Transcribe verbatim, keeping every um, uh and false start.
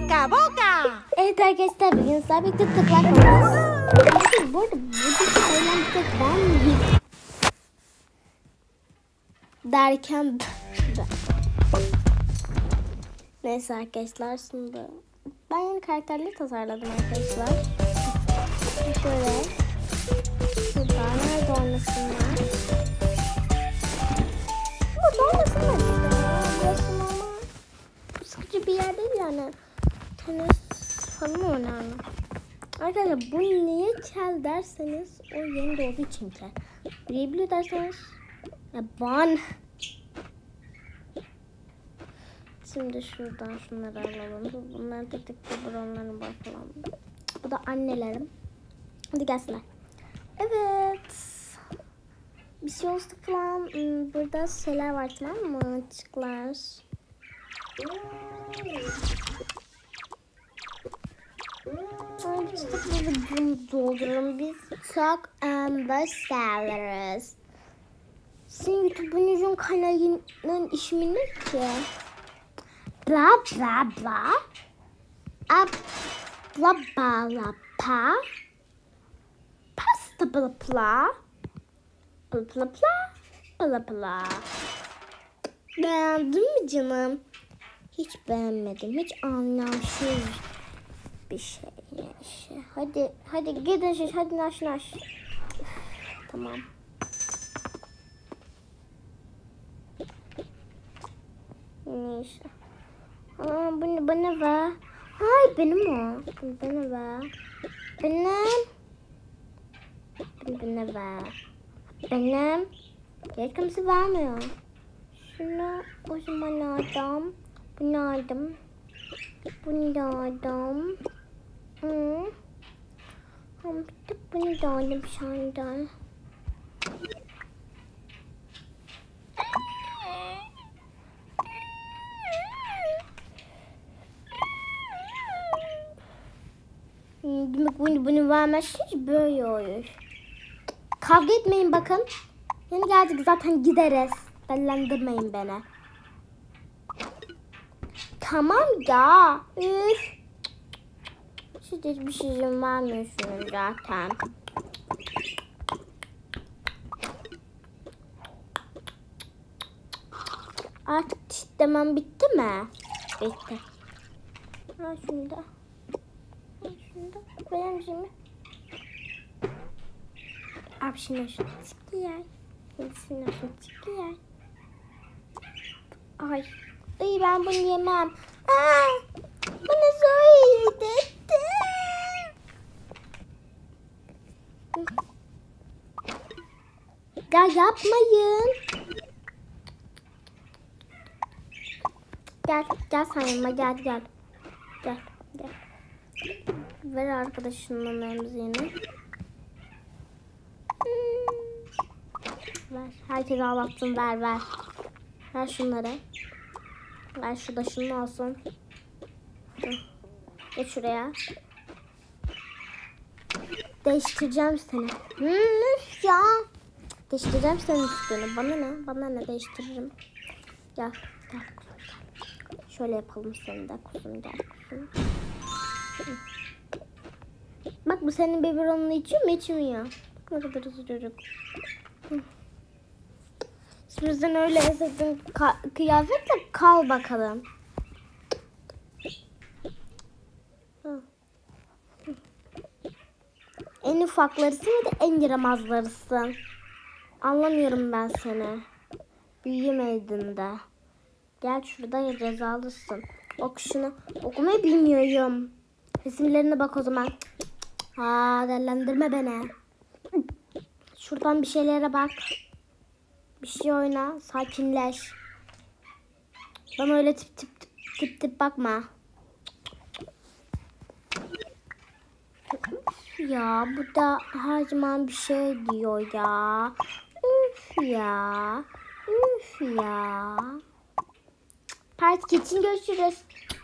Toca Boca. Evet arkadaşlar, bugün sizlerle birlikte tıklak oynayacağız. Arkadaşlar bu arada buradaki oynamıştık ben bir derken neyse arkadaşlar, şimdi ben yeni karakterleri tasarladım arkadaşlar. Şöyle şurada nerede olmasınlar? Burada olmasınlar. Bir yer değil yani. Tenis falan oynanıyor. Arkadaşlar bu niye kel derseniz o yeni doğduğu için kel. Diyebiliyor derseniz ya ban. Şimdi şuradan şunları alalım. Bunları tek tek buranları bakalım. Bu da annelerim. Hadi gelsinler. Evet. Bir şey olsa falan burada şeyler var, tamam mı? Çıklar. Önce bunu dolduralım, biz çok ambaş alırız. Senin YouTube'un kanalının ismi ne ki? Bla bla bla. Ab bla bla bla pa. Pasta bla bla. Bla bla bla bla bla. Beğendin mi canım? Hiç beğenmedim, hiç anlamsız bir şey. Yani. Hadi, hadi gidin siz, hadi naş naş. Tamam. Neyse. Aa, bunu bana ver. Hayır benim o. Bunu bana ver. Benim. Bunu bana ver. Benim. Hiç kimse vermiyor. Şunu o zaman adam. Bunu aldım. Bunu da aldım. Hmm. Bunu da aldım senden. Demek bunu, bunu vermezsiniz, böyle olur. Kavga etmeyin bakın. Yeni geldik zaten, gideriz. Bellendirmeyin beni. Tamam ya. Üf. Siz hiçbir şeyin vermiyorsunuz zaten. Artık çitlemem bitti mi? Bitti. Ha şunu da. Ha şunu da. Benim şimdi. Abi şimdi şunu tıklayayım. Şimdi şunu tıklayayım. Ay. İyi ben bunu yemem. Aa, bana zor yedirtti. Ya yapmayın. Gel gel sen yanıma gel gel. Gel gel. Ver arkadaşının emziğini. Ver. Herkese ağlattın, ver ver. Ver şunları. Ben şu başımı alsın. Geç şuraya. Değiştireceğim seni. Hmm, ya. Değiştireceğim senin üstünü. Bana ne? Bana ne? Değiştiririm. Gel. Gel kuzum gel. Şöyle yapalım seni de kuzum gel kuzum. Bak bu senin biberonunu içiyor mu? İçmiyor. Bak ne kadar üzülürük. Bizden öyle esedim ka kıyafetle kal bakalım. En ufaklarısın ya da en yaramazlarısın. Anlamıyorum ben seni. Büyüyemedin de. Gel şurada cezalısın. Okuşunu okumayı bilmiyorum. Resimlerine bak o zaman. Ha, değerlendirme beni. Şuradan bir şeylere bak. Bir şey oyna, sakinleş. Bana öyle tip tip tip tip tip bakma. Ya bu da her zaman bir şey diyor ya. Üf ya. Üf ya. Parti için görüşürüz.